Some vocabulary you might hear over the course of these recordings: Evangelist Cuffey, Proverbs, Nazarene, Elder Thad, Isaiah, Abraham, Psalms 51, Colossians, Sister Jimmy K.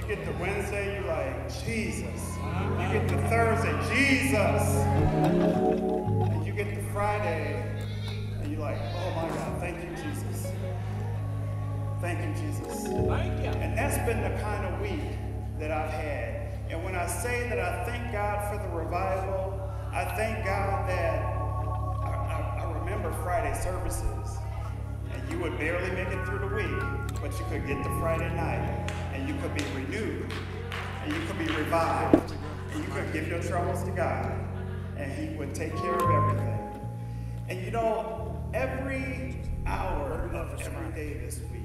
You get to Wednesday, you're like, Jesus. You get to Thursday, Jesus. And you get to Friday, and you're like, oh my God, thank you, Jesus. Thank you, Jesus. Thank you. And that's been the kind of week that I've had. And when I say that I thank God for the revival, I thank God that I remember Friday services. And you would barely make it through the week, but you could get to Friday night, and you could be renewed, and you could be revived, and you could give your troubles to God, and He would take care of everything. And you know, every hour of every day this week,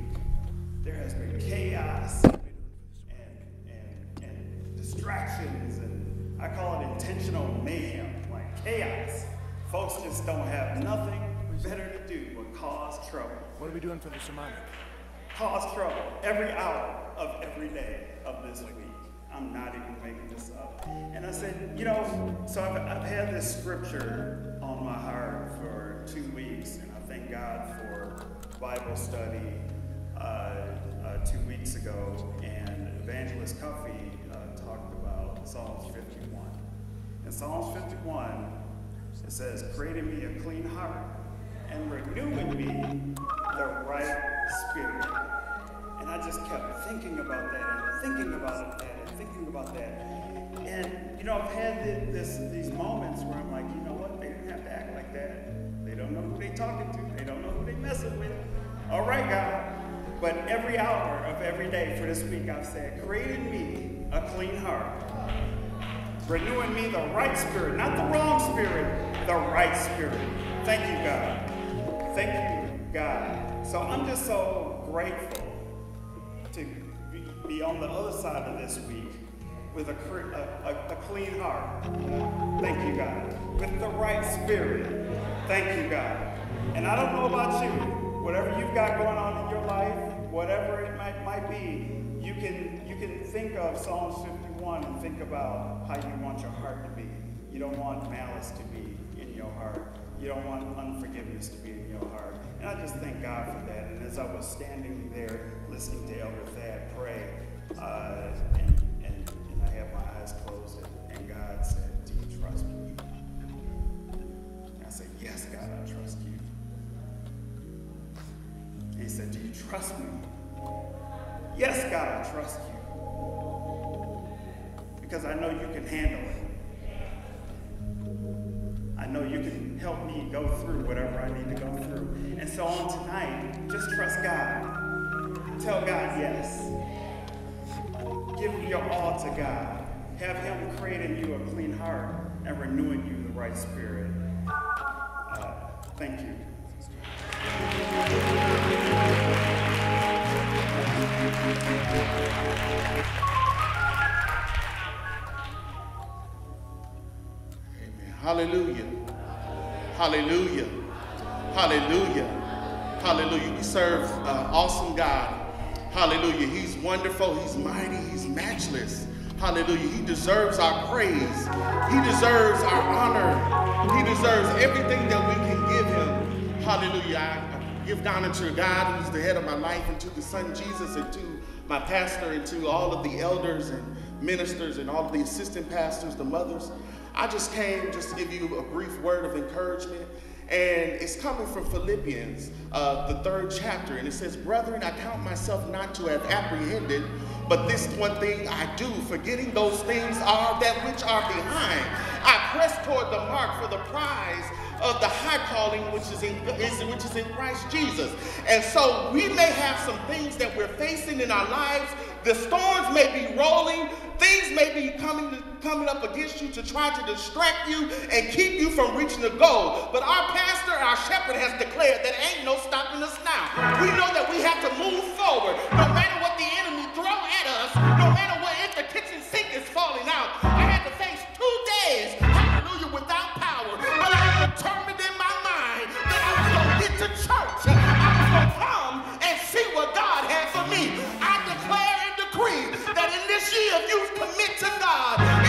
there has been chaos and distractions, and I call it intentional mayhem, like chaos. Folks just don't have nothing better to do but cause trouble. What are we doing for the sermonic? Cause trouble every hour of every day of this week. I'm not even making this up. And I said, you know, so I've had this scripture on my heart for 2 weeks, and I thank God for Bible study 2 weeks ago, and Evangelist Cuffey talked about Psalms 51. In Psalms 51, it says, "Create in me a clean heart and renew in me the right spirit." And I just kept thinking about that, and thinking about that, and thinking about that. And, you know, I've had these moments where I'm like, you know what, they didn't have to act like that. They don't know who they're talking to. They don't know who they're messing with. All right, God. But every hour of every day for this week, I've said, create in me a clean heart. Renew in me the right spirit, not the wrong spirit, the right spirit. Thank you, God. Thank you, God. So I'm just so grateful to be on the other side of this week with a clean heart. Thank you, God. With the right spirit. Thank you, God. And I don't know about you. Whatever you've got going on in your life, whatever it might be, you can think of Psalms 51 and think about how you want your heart to be. You don't want malice to be in your heart. You don't want unforgiveness to be in your heart. And I just thank God for that. And as I was standing there listening to Elder Thad pray, and I had my eyes closed, and God said, "Do you trust me?" And I said, "Yes, God, I trust you." He said, "Do you trust me?" "Yes, God, I trust you. Because I know you can handle it. I know you can help me go through whatever I need to go through." And so on tonight, just trust God. Tell God yes. Give your all to God. Have Him create in you a clean heart and renew in you the right spirit. Thank you. Amen. Hallelujah. Hallelujah. Hallelujah. Hallelujah. We serve an awesome God. Hallelujah. He's wonderful. He's mighty. He's matchless. Hallelujah. He deserves our praise. He deserves our honor. He deserves everything that we can give Him. Hallelujah. I give honor to God, who's the head of my life, and to the Son Jesus, and to my pastor, and to all of the elders and ministers and all of the assistant pastors, the mothers. I just came just to give you a brief word of encouragement, and it's coming from Philippians, the 3rd chapter, and it says, "Brethren, I count myself not to have apprehended, but this one thing I do, forgetting those things are that which are behind. I press toward the mark for the prize of the high calling which is in Christ Jesus." And so we may have some things that we're facing in our lives. The storms may be rolling. Things may be coming up against you to try to distract you and keep you from reaching the goal. But our pastor, our shepherd, has declared that ain't no stopping us now. We know that we have to move forward. No matter what the enemy throw at us, no matter what, if the kitchen sink is falling out. I had to face 2 days, hallelujah, without power. But I determined in my mind that I was going to get to church. I was going to come and see what God had for me. I declare and decree that in this year, if you commit to God,